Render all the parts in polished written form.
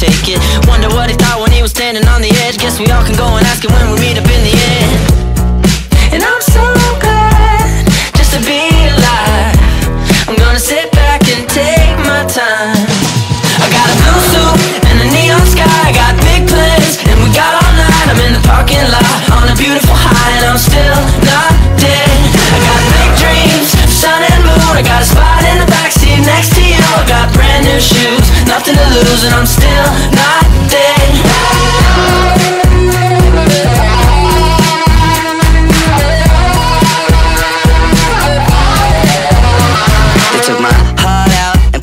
take it. Wonder what he thought when he was standing on the edge. Guess we all can go and ask him when we meet up in the end. And I'm so glad just to be alive. I'm gonna sit back and take my time. I got a blue suit and a neon sky. I got big plans and we got all night. I'm in the parking lot on a beautiful high, and I'm still not dead. I got big dreams, sun and moon. I got a spot in the backseat next to you. I got brand new shoes, nothing to lose, and I'm still not dead.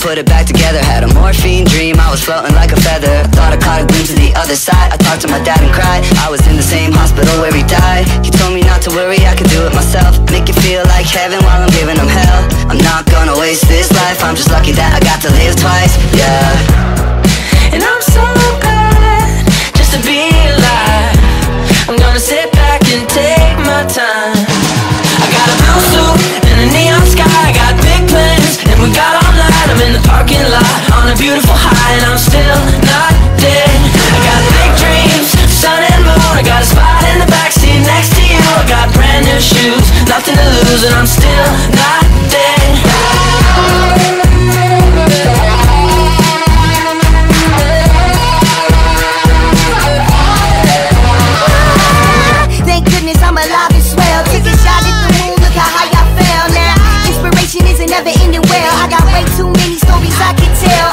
Put it back together, had a morphine dream, I was floating like a feather. I thought I caught a glimpse of the other side. I talked to my dad and cried. I was in the same hospital where he died. He told me not to worry, I could do it myself. Make it feel like heaven while I'm giving him hell. I'm not gonna waste this life, I'm just lucky that I got to live twice, yeah. And I'm so glad just to be alive. I'm gonna sit back and take my time. I got a blue suit and a neon sky. I got big plans and we got all night. I'm in the parking lot on a beautiful high, and I'm still not dead. I got big dreams, sun and moon. I got a spot in the backseat next to you. I got brand new shoes, nothing to lose, and I'm still not dead. Thank goodness I'm alive and swell. Take a shot at the moon, look how high I fell now. Inspiration isn't never ending well. I got way too many stories I can tell.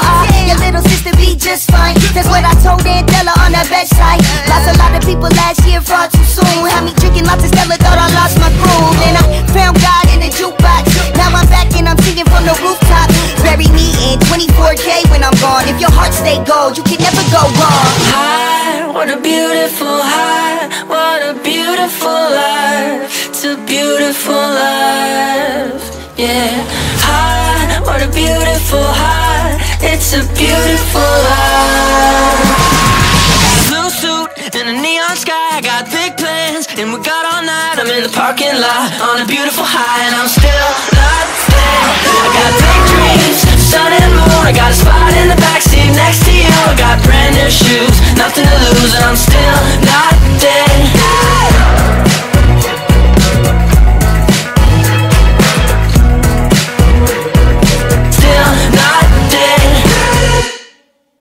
Your little sister be just fine. That's what I told Aunt Della on her bedside. Lost a lot of people last year, far too soon. Had me drinking lots of Stella, thought I lost my groove. And I found God in a jukebox. Now I'm back and I'm singing from the rooftop. Bury me in 24K when I'm gone. If your heart stay gold, you can never go wrong. High, what a beautiful high. What a beautiful life. It's a beautiful life. Yeah, high, what a beautiful high. It's a beautiful life. I got a blue suit and a neon sky. I got big plans and we got all night. I'm in the parking lot on a beautiful high, and I'm still not dead. I got big dreams, sun and moon. I got a spot in the backseat next to you.